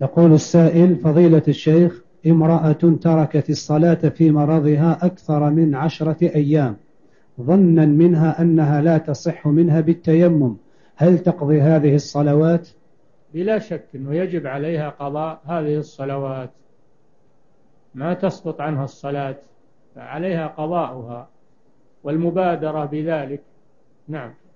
يقول السائل: فضيلة الشيخ، امرأة تركت الصلاة في مرضها أكثر من 10 أيام ظنا منها أنها لا تصح منها بالتيمم، هل تقضي هذه الصلوات؟ بلا شك أنه يجب عليها قضاء هذه الصلوات، ما تسقط عنها الصلاة، فعليها قضاؤها والمبادرة بذلك. نعم.